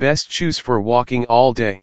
Best shoes for walking all day.